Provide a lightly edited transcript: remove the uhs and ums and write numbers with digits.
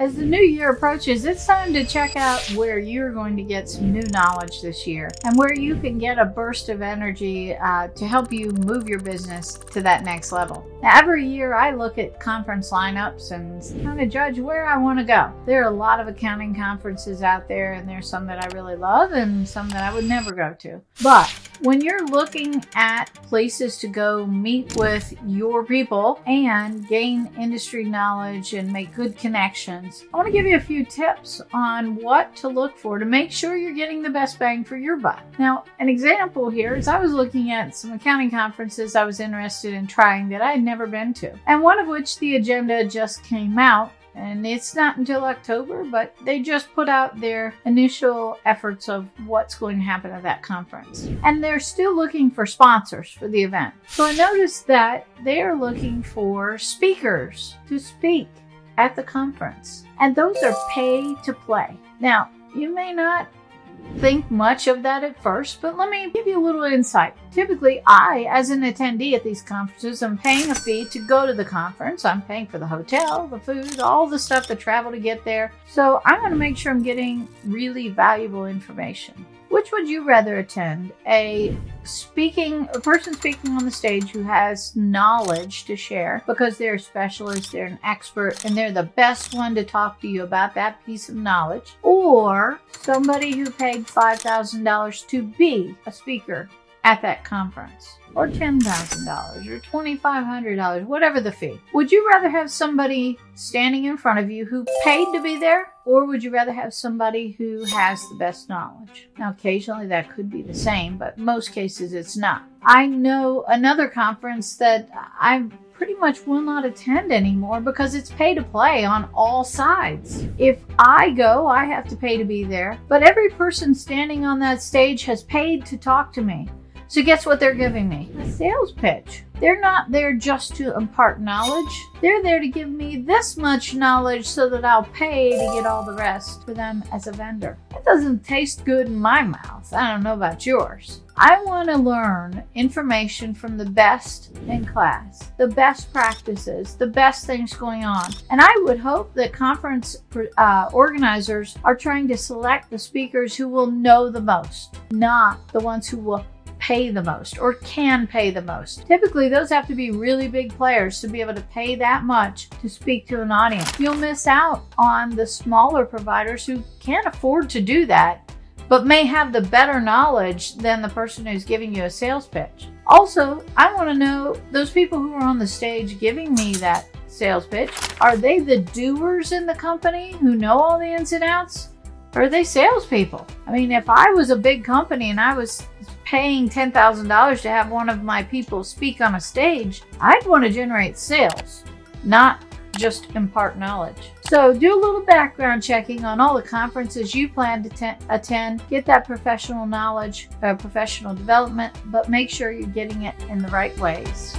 As the new year approaches, it's time to check out where you're going to get some new knowledge this year and where you can get a burst of energy to help you move your business to that next level. Now, every year I look at conference lineups and kind of judge where I want to go. There are a lot of accounting conferences out there, and there's some that I really love and some that I would never go to. But when you're looking at places to go meet with your people and gain industry knowledge and make good connections, I want to give you a few tips on what to look for to make sure you're getting the best bang for your buck. Now, an example here is I was looking at some accounting conferences I was interested in trying that I had never been to, and one of which the agenda just came out. And it's not until October, but they just put out their initial efforts of what's going to happen at that conference. And they're still looking for sponsors for the event. So I noticed that they are looking for speakers to speak at the conference, and those are pay to play. Now, you may not think much of that at first, but let me give you a little insight. Typically, I, as an attendee at these conferences, I'm paying a fee to go to the conference. I'm paying for the hotel, the food, all the stuff, the travel to get there. So I want to make sure I'm getting really valuable information. Which would you rather attend? A person speaking on the stage who has knowledge to share because they're a specialist, they're an expert, and they're the best one to talk to you about that piece of knowledge, or somebody who paid $5,000 to be a speaker at that conference, or $10,000 or $2,500, whatever the fee. Would you rather have somebody standing in front of you who paid to be there, or would you rather have somebody who has the best knowledge? Now, occasionally that could be the same, but most cases it's not. I know another conference that I pretty much will not attend anymore because it's pay to play on all sides. If I go, I have to pay to be there, but every person standing on that stage has paid to talk to me. So guess what they're giving me? A sales pitch. They're not there just to impart knowledge. They're there to give me this much knowledge so that I'll pay to get all the rest for them as a vendor. That doesn't taste good in my mouth. I don't know about yours. I want to learn information from the best in class, the best practices, the best things going on. And I would hope that conference organizers are trying to select the speakers who will know the most, not the ones who will pay the most or can pay the most. Typically, those have to be really big players to be able to pay that much to speak to an audience. You'll miss out on the smaller providers who can't afford to do that, but may have the better knowledge than the person who's giving you a sales pitch. Also, I want to know those people who are on the stage giving me that sales pitch. Are they the doers in the company who know all the ins and outs? Or are they salespeople? I mean, if I was a big company and I was paying $10,000 to have one of my people speak on a stage, I'd want to generate sales, not just impart knowledge. So do a little background checking on all the conferences you plan to attend. Get that professional knowledge, professional development, but make sure you're getting it in the right ways.